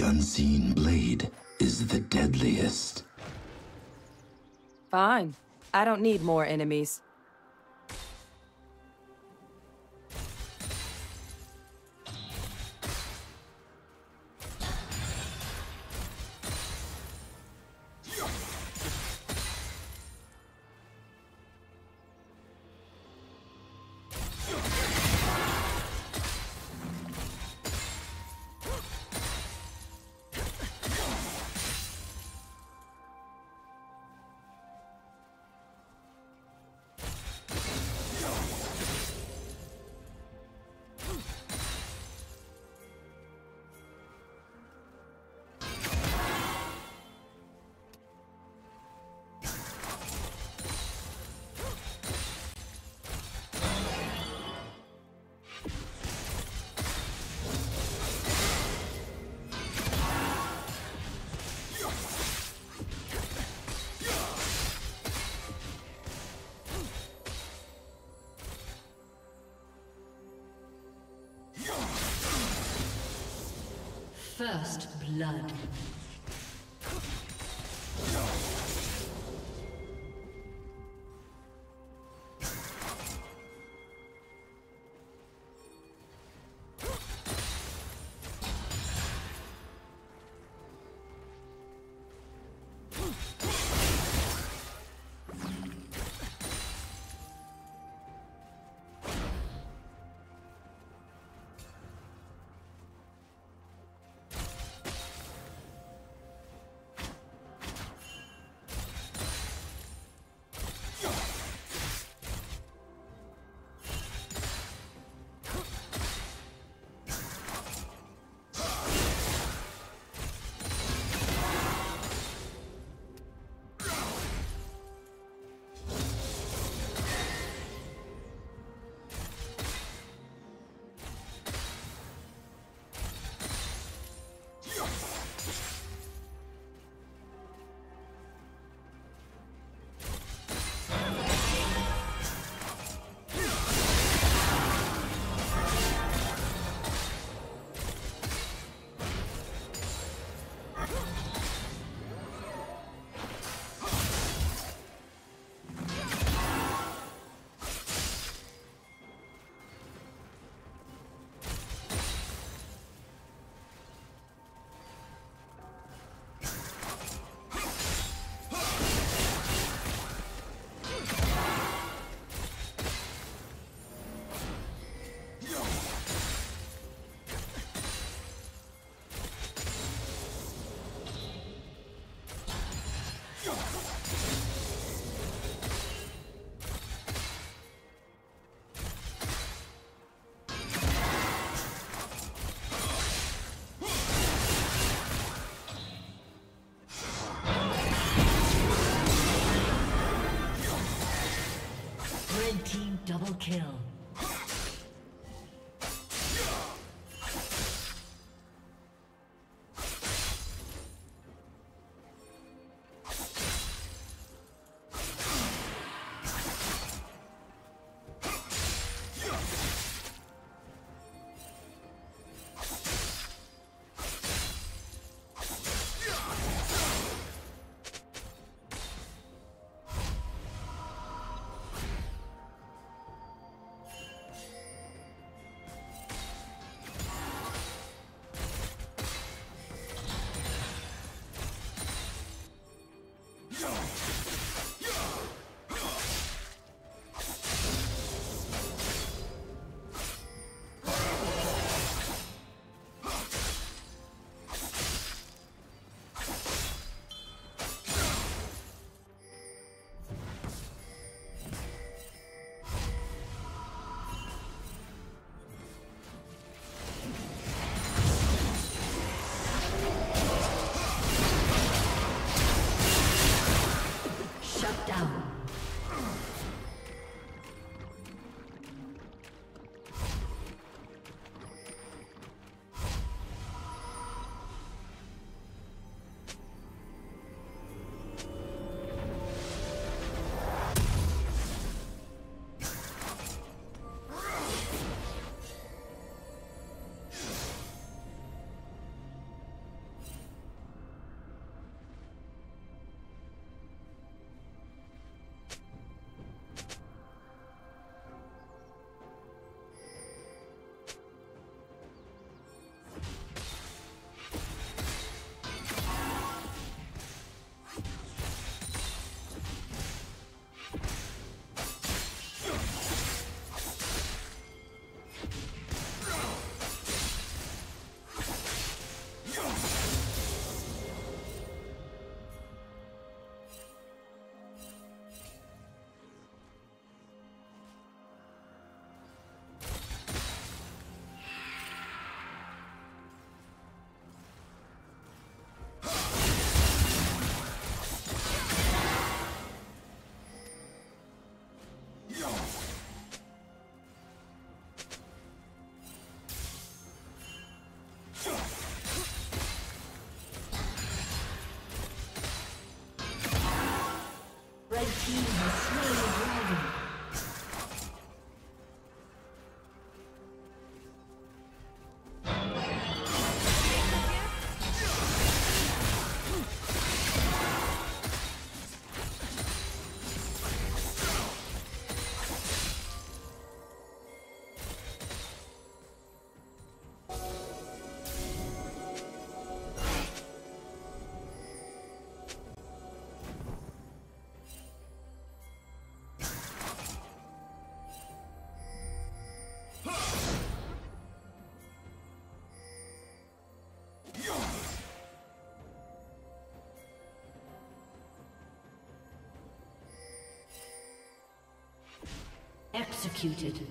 The unseen blade is the deadliest. Fine. I don't need more enemies. First blood. Executed.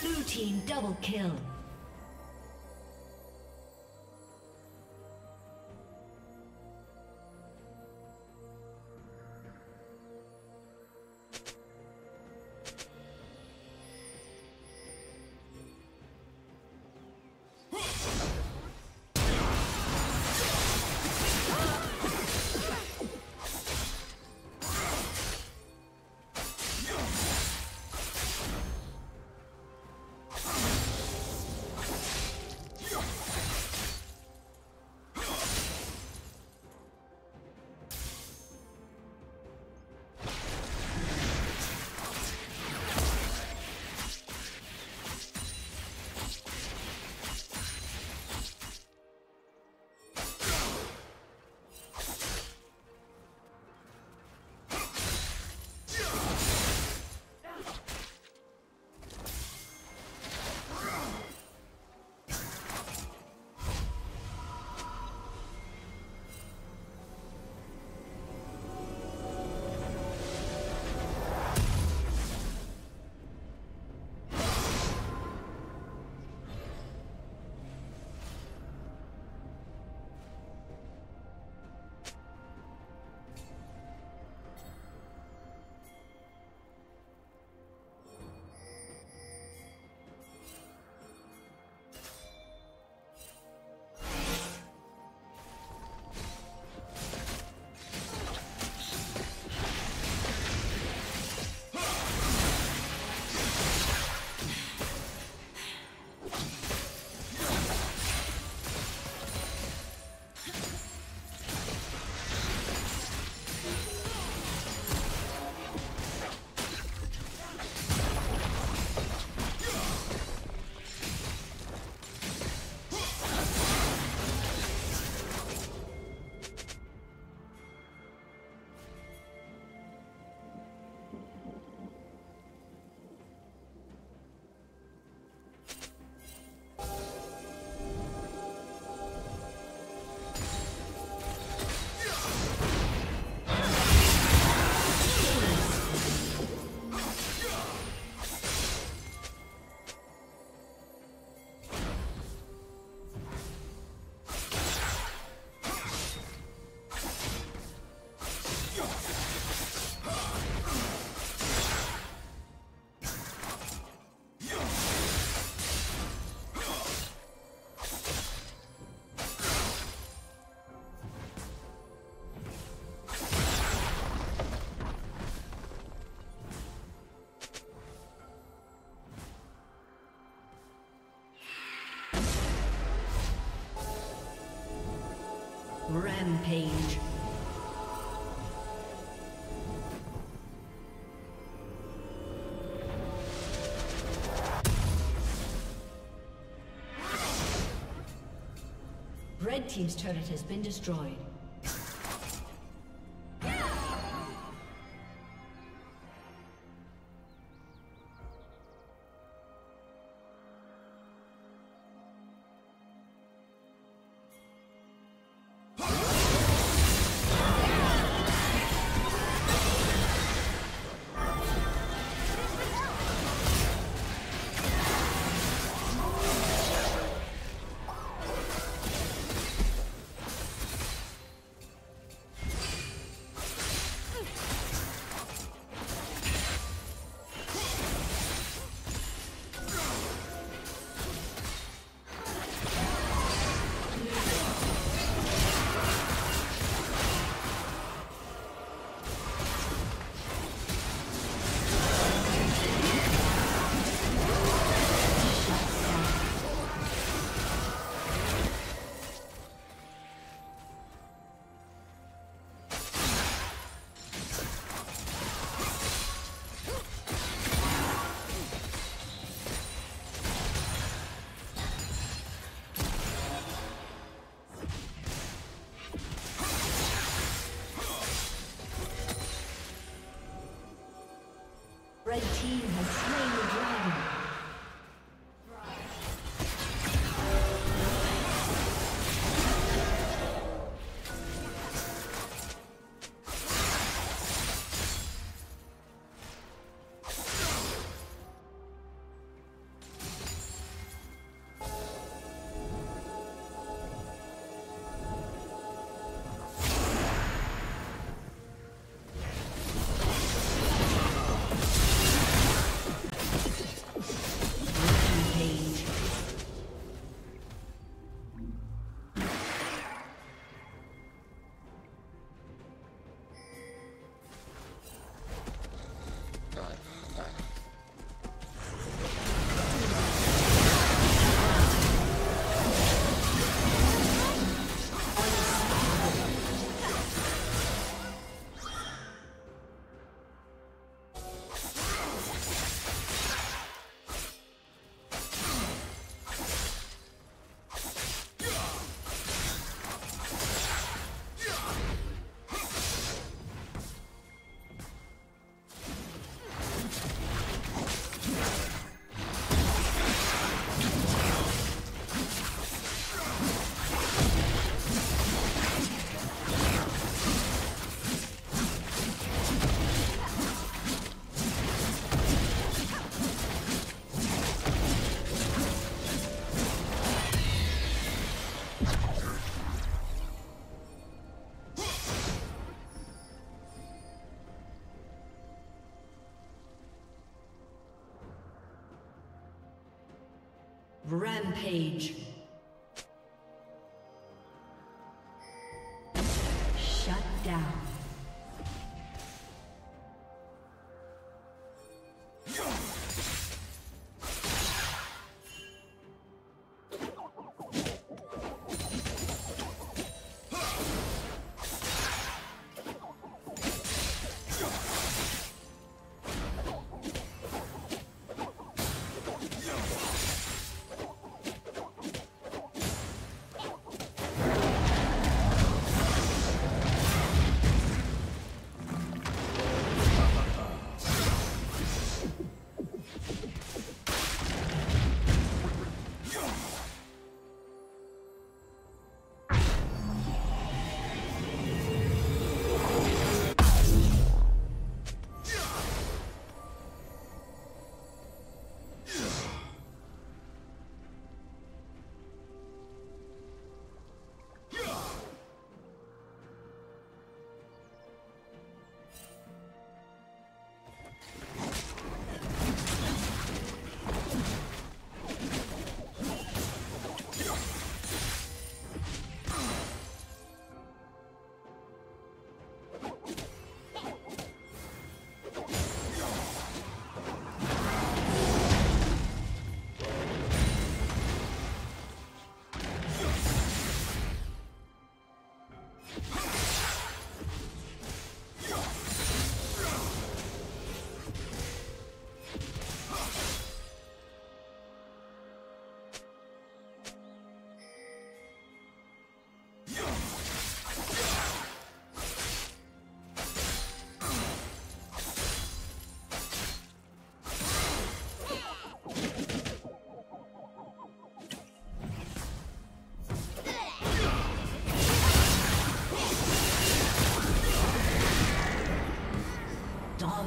Blue team double kill. Rampage. Red team's turret has been destroyed. Red team has slain the dragon. Rampage. Shut down.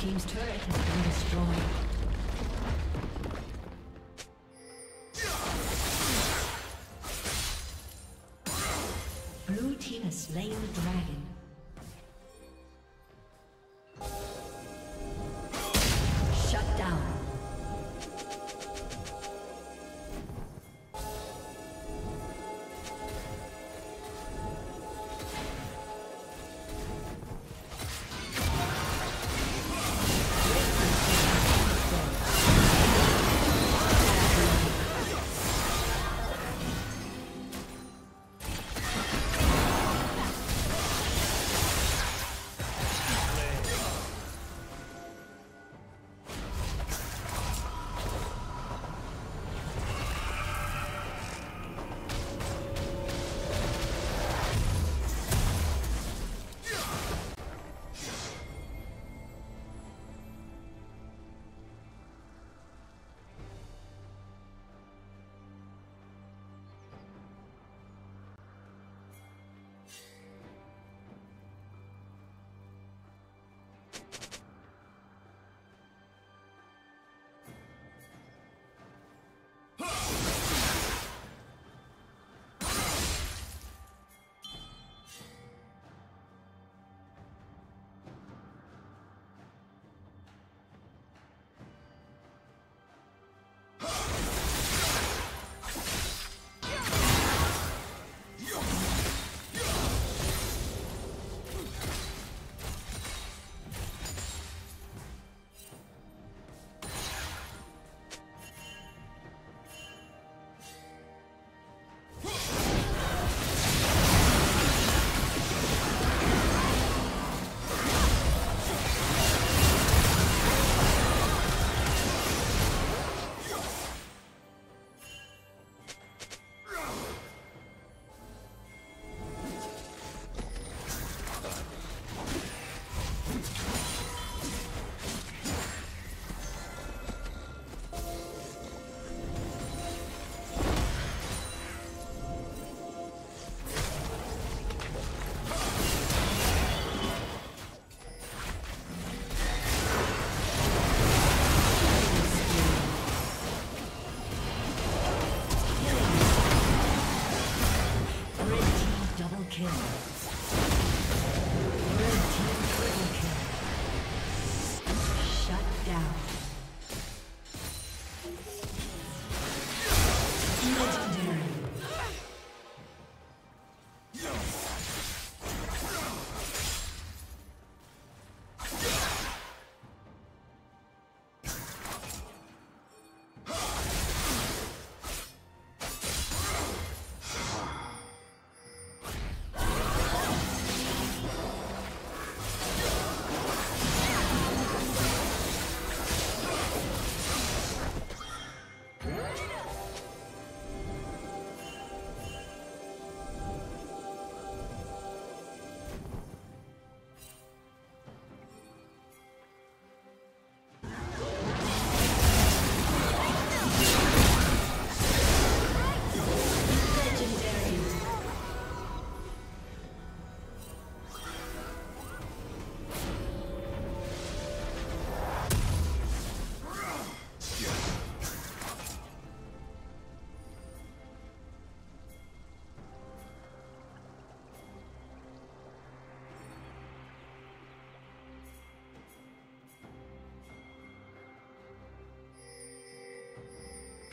team's turret has been destroyed. Slain the dragon. Red team double kill.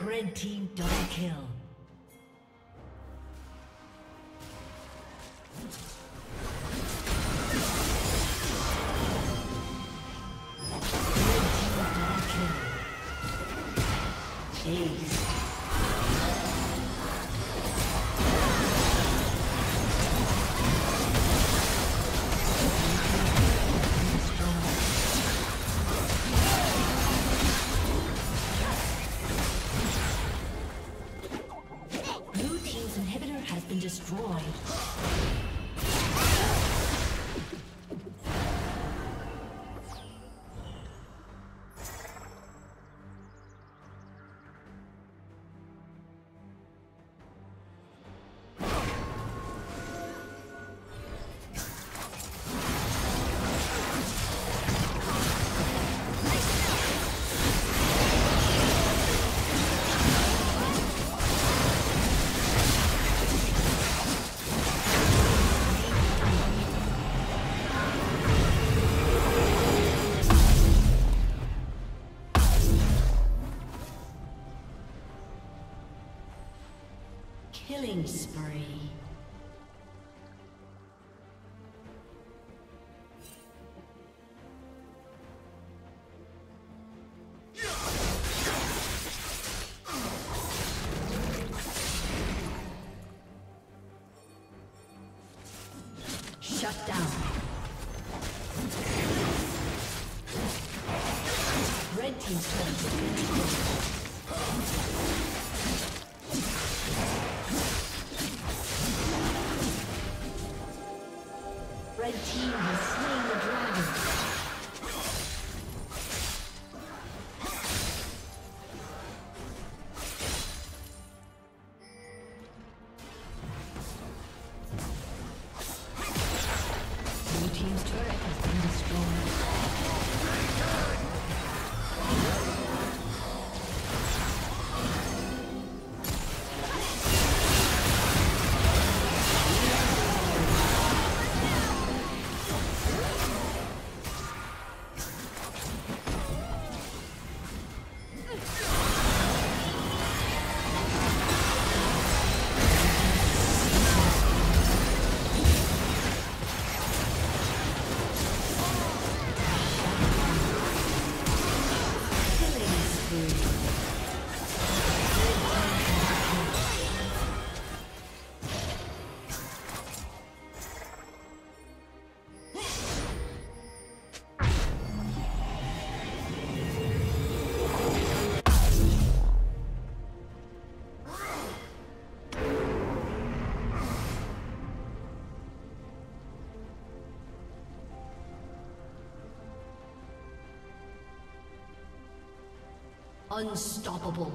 Red team double kill. Ace. Shut down. Red team's turn to be destroyed. Red team has slain the dragon. Unstoppable.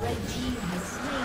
Red team has slain.